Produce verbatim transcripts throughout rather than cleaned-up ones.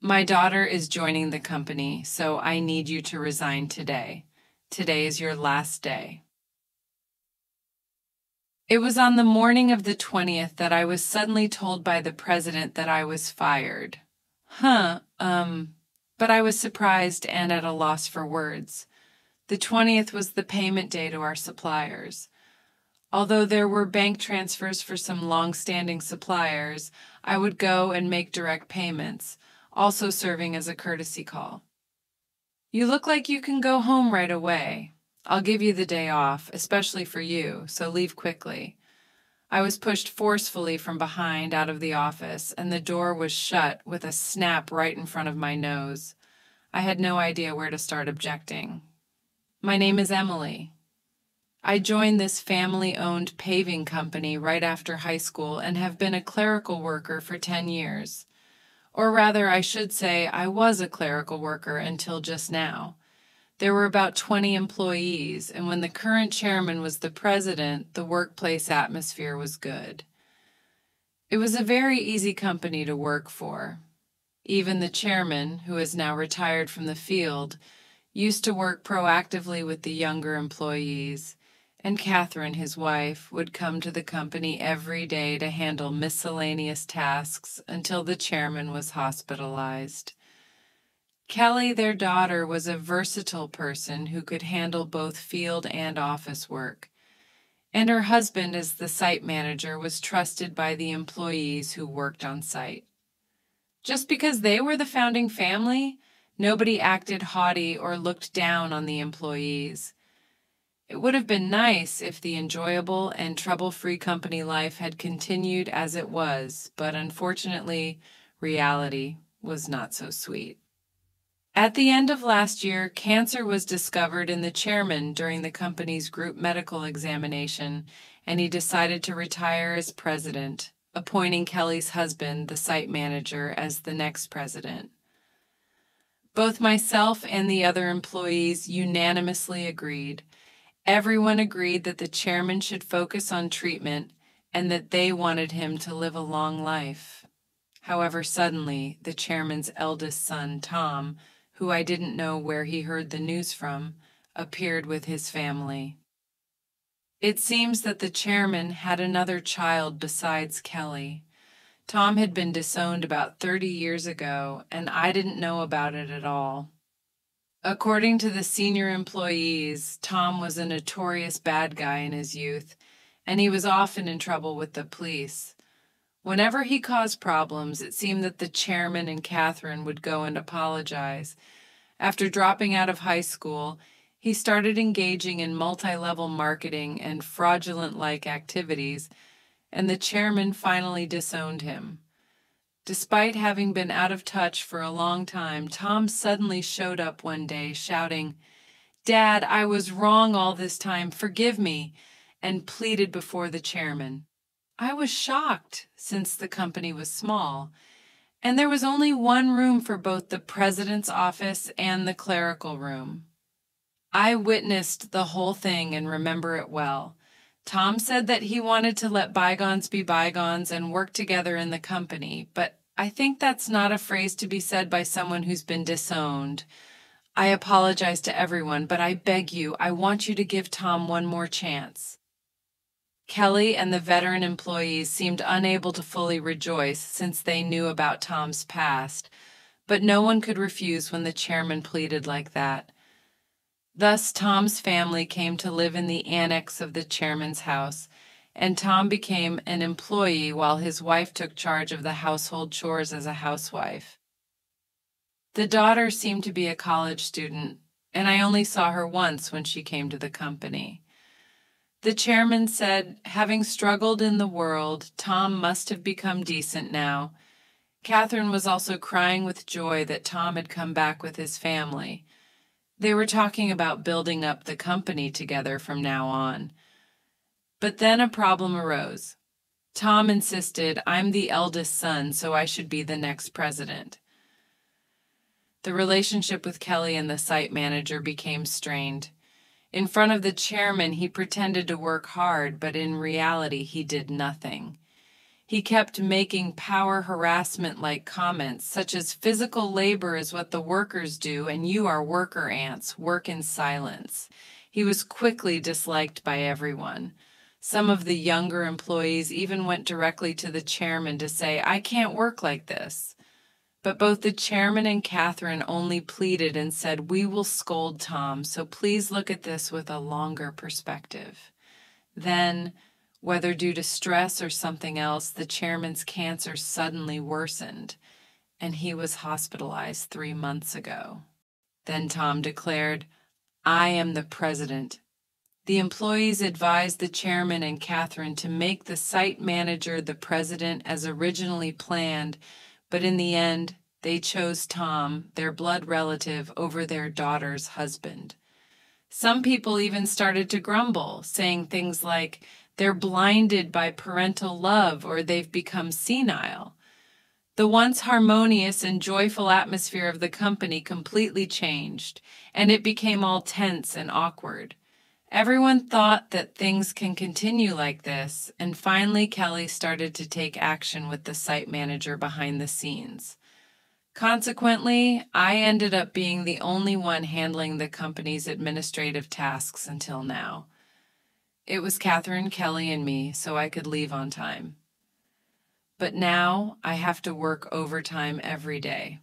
my daughter is joining the company, so I need you to resign today. Today is your last day. It was on the morning of the twentieth that I was suddenly told by the president that I was fired. Huh, um, but I was surprised and at a loss for words. The twentieth was the payment day to our suppliers. Although there were bank transfers for some long-standing suppliers, I would go and make direct payments, also serving as a courtesy call. You look like you can go home right away. I'll give you the day off, especially for you, so leave quickly. I was pushed forcefully from behind out of the office, and the door was shut with a snap right in front of my nose. I had no idea where to start objecting. My name is Emily. I joined this family-owned paving company right after high school and have been a clerical worker for ten years. Or rather, I should say, I was a clerical worker until just now. There were about twenty employees, and when the current chairman was the president, the workplace atmosphere was good. It was a very easy company to work for. Even the chairman, who is now retired from the field, used to work proactively with the younger employees, and Catherine, his wife, would come to the company every day to handle miscellaneous tasks until the chairman was hospitalized. Kelly, their daughter, was a versatile person who could handle both field and office work, and her husband, as the site manager, was trusted by the employees who worked on site. Just because they were the founding family, nobody acted haughty or looked down on the employees. It would have been nice if the enjoyable and trouble-free company life had continued as it was, but unfortunately, reality was not so sweet. At the end of last year, cancer was discovered in the chairman during the company's group medical examination, and he decided to retire as president, appointing Kelly's husband, the site manager, as the next president. Both myself and the other employees unanimously agreed. Everyone agreed that the chairman should focus on treatment and that they wanted him to live a long life. However, suddenly, the chairman's eldest son, Tom, who I didn't know where he heard the news from, appeared with his family. It seems that the chairman had another child besides Kelly. Tom had been disowned about thirty years ago, and I didn't know about it at all. According to the senior employees, Tom was a notorious bad guy in his youth, and he was often in trouble with the police. Whenever he caused problems, it seemed that the chairman and Catherine would go and apologize. After dropping out of high school, he started engaging in multi-level marketing and fraudulent-like activities, and the chairman finally disowned him. Despite having been out of touch for a long time, Tom suddenly showed up one day shouting, "Dad, I was wrong all this time, forgive me," and pleaded before the chairman. I was shocked, since the company was small, and there was only one room for both the president's office and the clerical room. I witnessed the whole thing and remember it well. Tom said that he wanted to let bygones be bygones and work together in the company, but I think that's not a phrase to be said by someone who's been disowned. I apologize to everyone, but I beg you, I want you to give Tom one more chance. Kelly and the veteran employees seemed unable to fully rejoice since they knew about Tom's past, but no one could refuse when the chairman pleaded like that. Thus, Tom's family came to live in the annex of the chairman's house, and Tom became an employee while his wife took charge of the household chores as a housewife. The daughter seemed to be a college student, and I only saw her once when she came to the company. The chairman said, having struggled in the world, Tom must have become decent now. Catherine was also crying with joy that Tom had come back with his family. They were talking about building up the company together from now on. But then a problem arose. Tom insisted, "I'm the eldest son, so I should be the next president." The relationship with Kelly and the site manager became strained. In front of the chairman, he pretended to work hard, but in reality, he did nothing. He kept making power harassment-like comments, such as physical labor is what the workers do and you are worker ants, work in silence. He was quickly disliked by everyone. Some of the younger employees even went directly to the chairman to say, I can't work like this. But both the chairman and Catherine only pleaded and said, we will scold Tom, so please look at this with a longer perspective. Then, whether due to stress or something else, the chairman's cancer suddenly worsened, and he was hospitalized three months ago. Then Tom declared, I am the president. The employees advised the chairman and Catherine to make the site manager the president as originally planned, but in the end, they chose Tom, their blood relative, over their daughter's husband. Some people even started to grumble, saying things like, they're blinded by parental love or they've become senile. The once harmonious and joyful atmosphere of the company completely changed, and it became all tense and awkward. Everyone thought that things can continue like this, and finally Kelly started to take action with the site manager behind the scenes. Consequently, I ended up being the only one handling the company's administrative tasks until now. It was Catherine, Kelly, and me, so I could leave on time. But now I have to work overtime every day.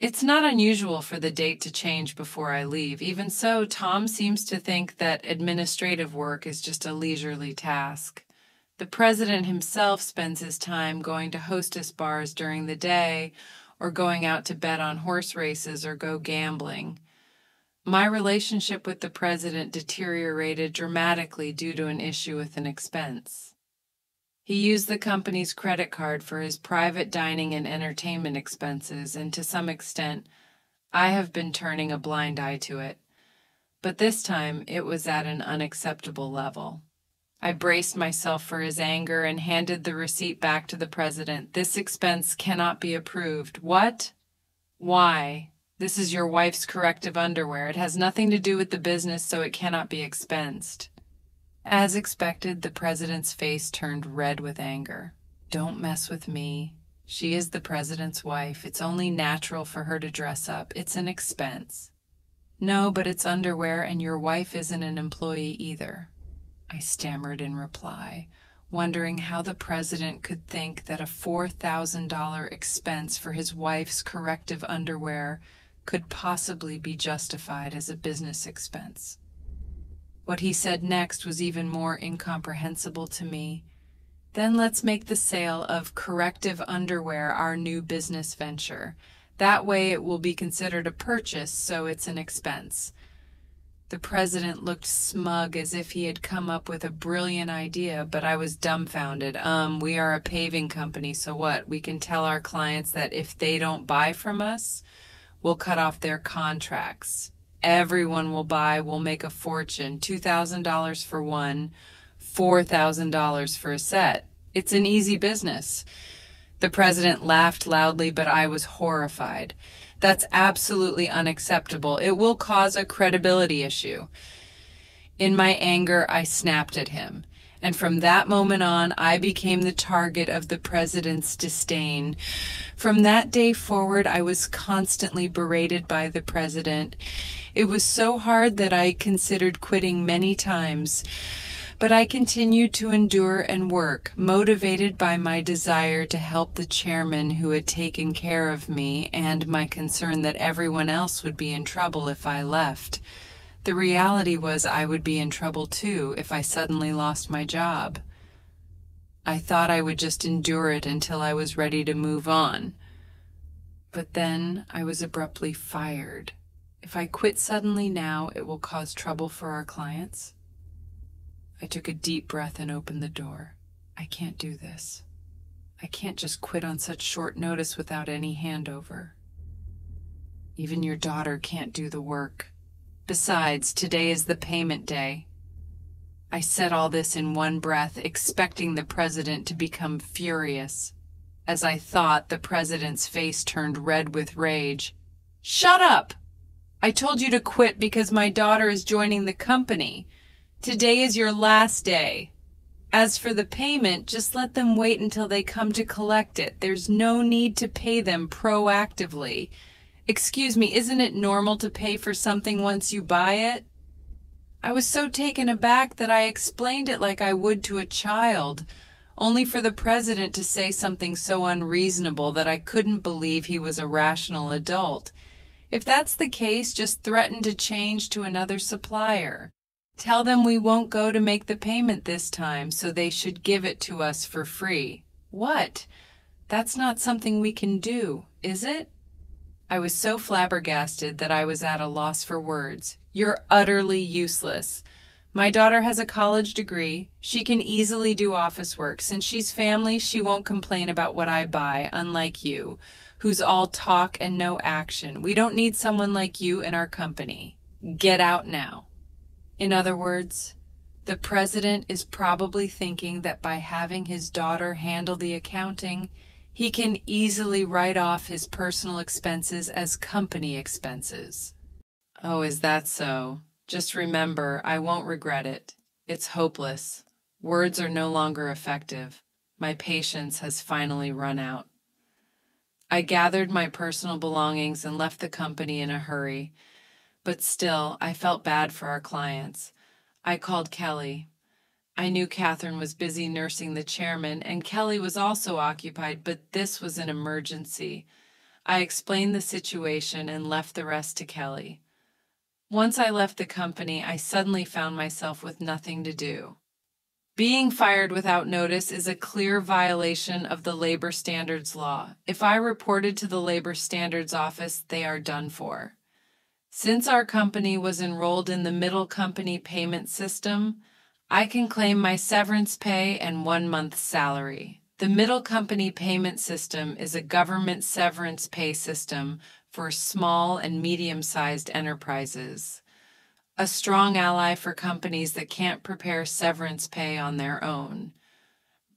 It's not unusual for the date to change before I leave. Even so, Tom seems to think that administrative work is just a leisurely task. The president himself spends his time going to hostess bars during the day, or going out to bet on horse races or go gambling. My relationship with the president deteriorated dramatically due to an issue with an expense. He used the company's credit card for his private dining and entertainment expenses, and to some extent, I have been turning a blind eye to it. But this time, it was at an unacceptable level. I braced myself for his anger and handed the receipt back to the president. This expense cannot be approved. What? Why? This is your wife's corrective underwear. It has nothing to do with the business, so it cannot be expensed. As expected, the president's face turned red with anger. Don't mess with me. She is the president's wife. It's only natural for her to dress up. It's an expense. No, but it's underwear, and your wife isn't an employee either. I stammered in reply, wondering how the president could think that a four thousand dollar expense for his wife's corrective underwear could possibly be justified as a business expense. What he said next was even more incomprehensible to me. Then let's make the sale of corrective underwear our new business venture. That way it will be considered a purchase, so it's an expense. The president looked smug as if he had come up with a brilliant idea, but I was dumbfounded. Um, we are a paving company, so what? We can tell our clients that if they don't buy from us, we'll cut off their contracts. Everyone will buy, we'll make a fortune. two thousand dollars for one, four thousand dollars for a set. It's an easy business. The president laughed loudly, but I was horrified. That's absolutely unacceptable. It will cause a credibility issue. In my anger, I snapped at him, and from that moment on, I became the target of the president's disdain. From that day forward, I was constantly berated by the president. It was so hard that I considered quitting many times, but I continued to endure and work, motivated by my desire to help the chairman who had taken care of me and my concern that everyone else would be in trouble if I left. The reality was I would be in trouble too if I suddenly lost my job. I thought I would just endure it until I was ready to move on. But then I was abruptly fired. If I quit suddenly now, it will cause trouble for our clients. I took a deep breath and opened the door. I can't do this. I can't just quit on such short notice without any handover. Even your daughter can't do the work. Besides, today is the payment day. I said all this in one breath, expecting the president to become furious. As I thought, the president's face turned red with rage. Shut up! I told you to quit because my daughter is joining the company. Today is your last day. As for the payment, just let them wait until they come to collect it. There's no need to pay them proactively. Excuse me, isn't it normal to pay for something once you buy it? I was so taken aback that I explained it like I would to a child, only for the president to say something so unreasonable that I couldn't believe he was a rational adult. If that's the case, just threaten to change to another supplier. Tell them we won't go to make the payment this time, so they should give it to us for free. What? That's not something we can do, is it? I was so flabbergasted that I was at a loss for words. You're utterly useless. My daughter has a college degree. She can easily do office work. Since she's family, she won't complain about what I buy, unlike you, who's all talk and no action. We don't need someone like you in our company. Get out now. In other words, the president is probably thinking that by having his daughter handle the accounting, he can easily write off his personal expenses as company expenses. Oh, is that so? Just remember, I won't regret it. It's hopeless. Words are no longer effective. My patience has finally run out. I gathered my personal belongings and left the company in a hurry, but still, I felt bad for our clients. I called Kelly. I knew Catherine was busy nursing the chairman, and Kelly was also occupied, but this was an emergency. I explained the situation and left the rest to Kelly. Once I left the company, I suddenly found myself with nothing to do. Being fired without notice is a clear violation of the Labor Standards Law. If I reported to the Labor Standards Office, they are done for. Since our company was enrolled in the middle company payment system, I can claim my severance pay and one month's salary. The middle company payment system is a government severance pay system for small and medium-sized enterprises, a strong ally for companies that can't prepare severance pay on their own.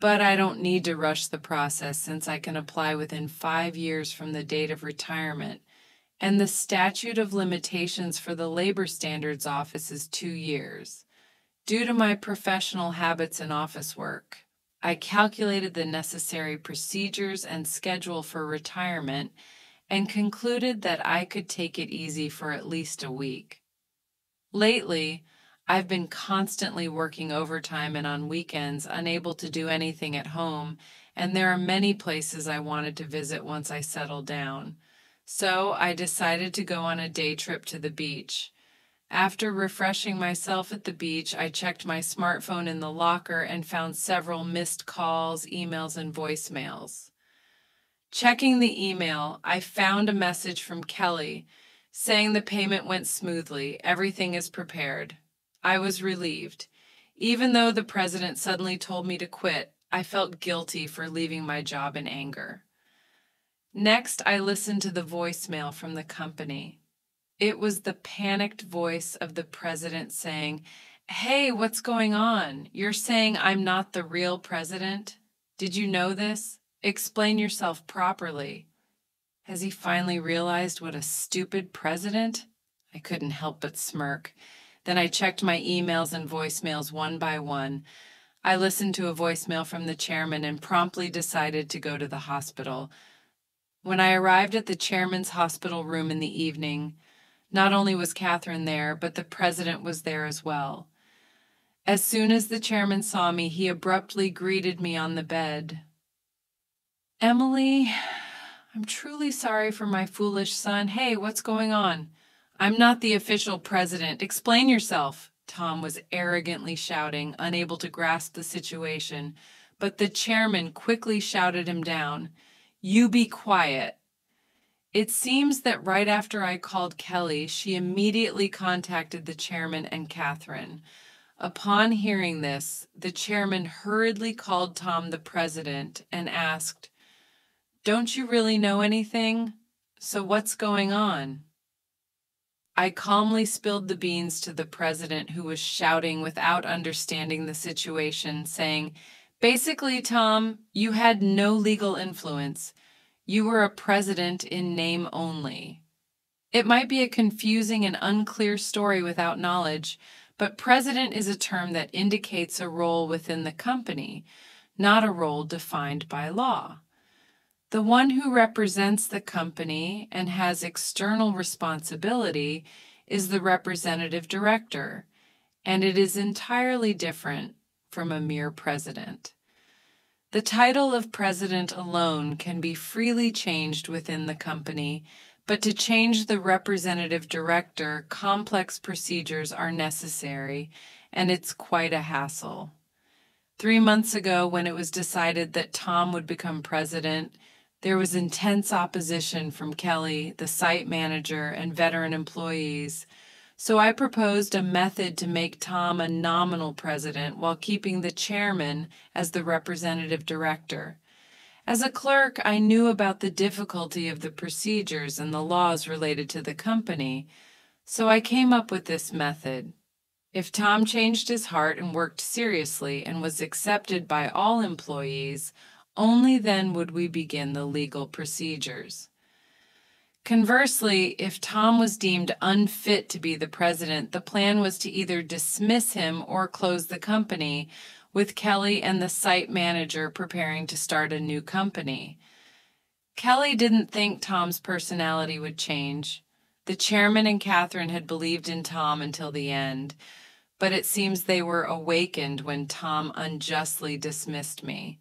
But I don't need to rush the process since I can apply within five years from the date of retirement, and the statute of limitations for the Labor Standards Office is two years. Due to my professional habits and office work, I calculated the necessary procedures and schedule for retirement and concluded that I could take it easy for at least a week. Lately, I've been constantly working overtime and on weekends, unable to do anything at home, and there are many places I wanted to visit once I settled down. So I decided to go on a day trip to the beach. After refreshing myself at the beach, I checked my smartphone in the locker and found several missed calls, emails, and voicemails. Checking the email, I found a message from Kelly saying the payment went smoothly, everything is prepared. I was relieved. Even though the president suddenly told me to quit, I felt guilty for leaving my job in anger. Next, I listened to the voicemail from the company. It was the panicked voice of the president saying, "Hey, what's going on? You're saying I'm not the real president? Did you know this? Explain yourself properly." Has he finally realized what a stupid president? I couldn't help but smirk. Then I checked my emails and voicemails one by one. I listened to a voicemail from the chairman and promptly decided to go to the hospital. When I arrived at the chairman's hospital room in the evening, not only was Catherine there, but the president was there as well. As soon as the chairman saw me, he abruptly greeted me on the bed. "Emily, I'm truly sorry for my foolish son. Hey, what's going on? I'm not the official president. Explain yourself," Tom was arrogantly shouting, unable to grasp the situation, but the chairman quickly shouted him down. "You be quiet." It seems that right after I called Kelly, she immediately contacted the chairman and Catherine. Upon hearing this, the chairman hurriedly called Tom, the president, and asked, "Don't you really know anything? So what's going on?" I calmly spilled the beans to the president, who was shouting without understanding the situation, saying, "Basically, Tom, you had no legal influence. You were a president in name only. It might be a confusing and unclear story without knowledge, But president is a term that indicates a role within the company, not a role defined by law. The one who represents the company and has external responsibility is the representative director, and it is entirely different from a mere president. The title of president alone can be freely changed within the company, but to change the representative director, complex procedures are necessary, and it's quite a hassle. Three months ago, when it was decided that Tom would become president, there was intense opposition from Kelly, the site manager, and veteran employees, so I proposed a method to make Tom a nominal president while keeping the chairman as the representative director. As a clerk, I knew about the difficulty of the procedures and the laws related to the company, so I came up with this method. If Tom changed his heart and worked seriously and was accepted by all employees, only then would we begin the legal procedures. Conversely, if Tom was deemed unfit to be the president, the plan was to either dismiss him or close the company, with Kelly and the site manager preparing to start a new company. Kelly didn't think Tom's personality would change. The chairman and Catherine had believed in Tom until the end, but it seems they were awakened when Tom unjustly dismissed me.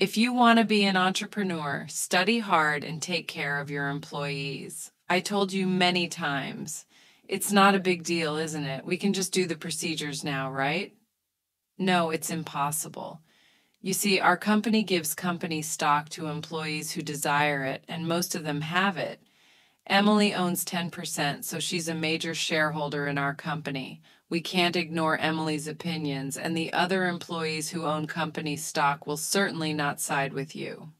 If you want to be an entrepreneur, study hard and take care of your employees. I told you many times. It's not a big deal, isn't it? We can just do the procedures now, right? No, it's impossible. You see, our company gives company stock to employees who desire it, and most of them have it. Emily owns ten percent, so she's a major shareholder in our company. We can't ignore Emily's opinions, and the other employees who own company stock will certainly not side with you.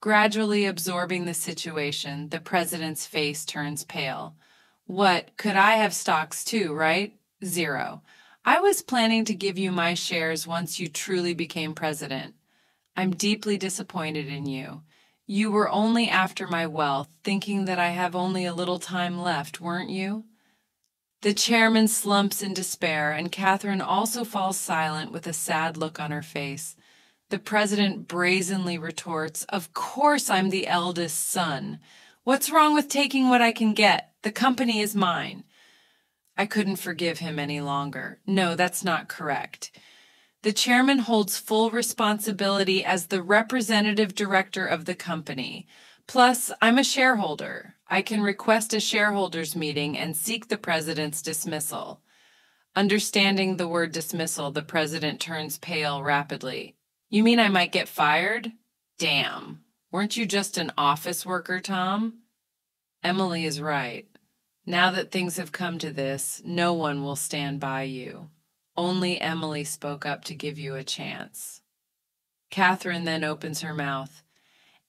Gradually absorbing the situation, the president's face turns pale. What, could I have stocks too, right? Zero. I was planning to give you my shares once you truly became president. I'm deeply disappointed in you. You were only after my wealth, thinking that I have only a little time left, weren't you? The chairman slumps in despair, and Catherine also falls silent with a sad look on her face. The president brazenly retorts, "Of course I'm the eldest son. What's wrong with taking what I can get? The company is mine." I couldn't forgive him any longer. No, that's not correct. The chairman holds full responsibility as the representative director of the company. Plus, I'm a shareholder. I can request a shareholders' meeting and seek the president's dismissal. Understanding the word dismissal, the president turns pale rapidly. You mean I might get fired? Damn. Weren't you just an office worker, Tom? Emily is right. Now that things have come to this, no one will stand by you. Only Emily spoke up to give you a chance. Catherine then opens her mouth.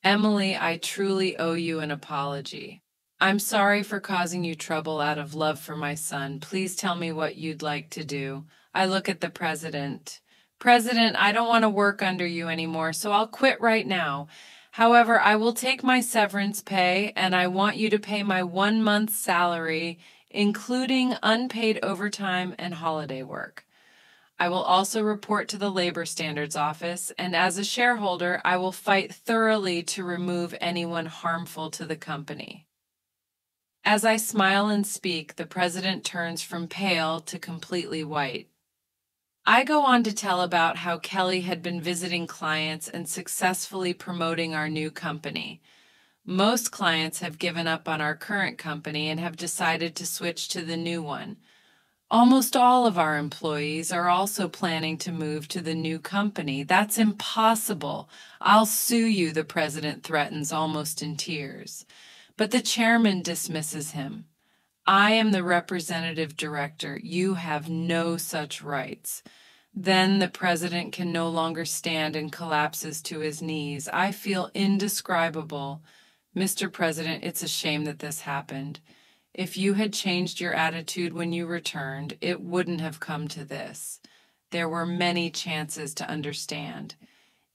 Emily, I truly owe you an apology. I'm sorry for causing you trouble out of love for my son. Please tell me what you'd like to do. I look at the president. President, I don't want to work under you anymore, so I'll quit right now. However, I will take my severance pay, and I want you to pay my one month's salary, including unpaid overtime and holiday work. I will also report to the Labor Standards Office, and as a shareholder, I will fight thoroughly to remove anyone harmful to the company. As I smile and speak, the president turns from pale to completely white. I go on to tell about how Kelly had been visiting clients and successfully promoting our new company. Most clients have given up on our current company and have decided to switch to the new one. Almost all of our employees are also planning to move to the new company. That's impossible. I'll sue you, the president threatens, almost in tears. But the chairman dismisses him. I am the representative director. You have no such rights. Then the president can no longer stand and collapses to his knees. I feel indescribable. Mister President, it's a shame that this happened. If you had changed your attitude when you returned, it wouldn't have come to this. There were many chances to understand.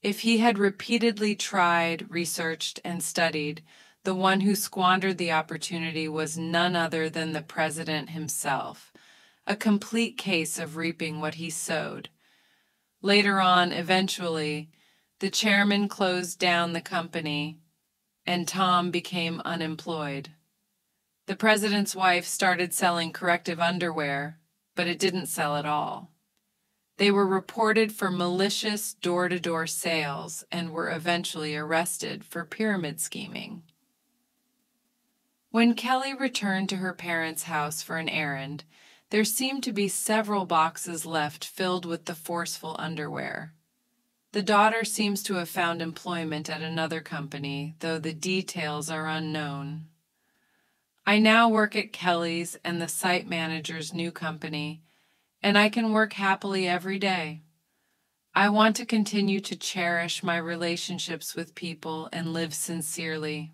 If he had repeatedly tried, researched, and studied, the one who squandered the opportunity was none other than the president himself. a complete case of reaping what he sowed. Later on, eventually, the chairman closed down the company, and Tom became unemployed. The president's wife started selling corrective underwear, but it didn't sell at all. They were reported for malicious door-to-door sales and were eventually arrested for pyramid scheming. When Kelly returned to her parents' house for an errand, there seemed to be several boxes left filled with the forceful underwear. The daughter seems to have found employment at another company, though the details are unknown. I now work at Kelly's and the site manager's new company, and I can work happily every day. I want to continue to cherish my relationships with people and live sincerely.